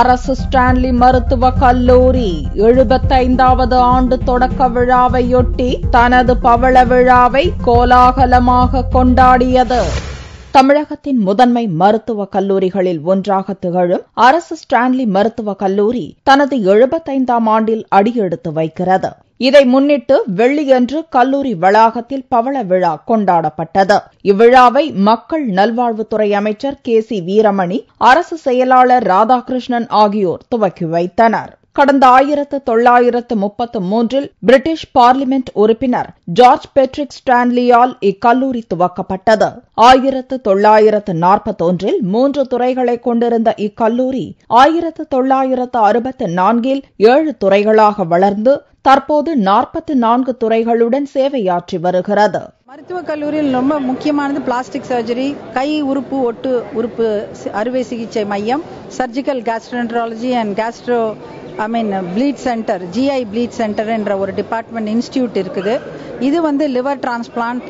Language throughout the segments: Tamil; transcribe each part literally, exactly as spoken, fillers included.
அரசு ஸ்டான்லி மருத்துவ கல்லூரி எழுபத்தைந்தாவது ஆண்டு தொடக்க விழாவையொட்டி தனது பவள விழாவை கோலாகலமாக கொண்டாடியது. தமிழகத்தின் முதன்மை மருத்துவக் கல்லூரிகளில் ஒன்றாக திகழும் அரசு ஸ்டான்லி மருத்துவக் கல்லூரி தனது எழுபத்தைந்தாம் ஆண்டில் அடியெடுத்து வைக்கிறது. இதை முன்னிட்டு வெள்ளியன்று கல்லூரி வளாகத்தில் பவள விழா கொண்டாடப்பட்டது. இவ்விழாவை மக்கள் நல்வாழ்வுத்துறை அமைச்சர் கே சி வீரமணி, அரசு செயலாளர் ராதாகிருஷ்ணன் ஆகியோர் துவக்கி வைத்தனர். கடந்த ஆயிரத்து தொள்ளாயிரத்து முப்பத்து மூன்றில் பிரிட்டிஷ் பார்லிமெண்ட் உறுப்பினர் ஜார்ஜ் பெட்ரிக் ஸ்டான்லியால் இக்கல்லூரி துவக்கப்பட்டது. ஆயிரத்து தொள்ளாயிரத்து நாற்பத்தொன்றில் மூன்று துறைகளை கொண்டிருந்த இக்கல்லூரி ஆயிரத்து தொள்ளாயிரத்து அறுபத்து நான்கில் ஏழு துறைகளாக வளர்ந்து தற்போது நாற்பத்தி நான்கு துறைகளுடன் சேவையாற்றி வருகிறது. மருத்துவக் கல்லூரியில் ரொம்ப முக்கியமானது பிளாஸ்டிக் சர்ஜரி, கை உறுப்பு ஒட்டு உறுப்பு அறுவை சிகிச்சை மையம், surgical gastroenterology and gastro I mean bleed centre, GI bleed centre என்ற ஒரு டிபார்ட்மெண்ட் இன்ஸ்டியூட் இருக்குது. இது வந்து லிவர் டிரான்ஸ்பிளான்ட்,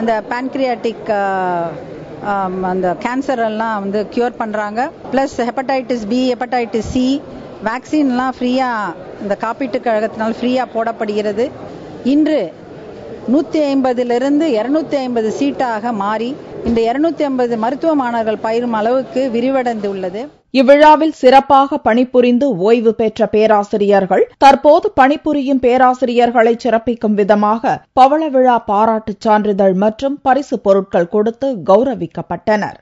அந்த பேன்க்ரியாட்டிக் அந்த கேன்சர் எல்லாம் வந்து கியூர் பண்ணுறாங்க. Plus hepatitis B, hepatitis C வேக்சின்லாம் ஃப்ரீயாக இந்த காப்பீட்டு கழகத்தினால் ஃப்ரீயாக போடப்படுகிறது. இன்று நூற்றி ஐம்பதிலிருந்து இருநூத்தி ஐம்பது சீட்டாக மாறி இந்த இருநூத்தி ஐம்பது மருத்துவ மாணவர்கள் பயிரும் அளவுக்கு விரிவடைந்து உள்ளது. இவ்விழாவில் சிறப்பாக பணிபுரிந்து ஓய்வு பெற்ற பேராசிரியர்கள் தற்போது பணிபுரியும் பேராசிரியர்களை சிறப்பிக்கும் விதமாக பவள விழா பாராட்டுச் சான்றிதழ் மற்றும் பரிசு பொருட்கள் கொடுத்து கௌரவிக்கப்பட்டனர்.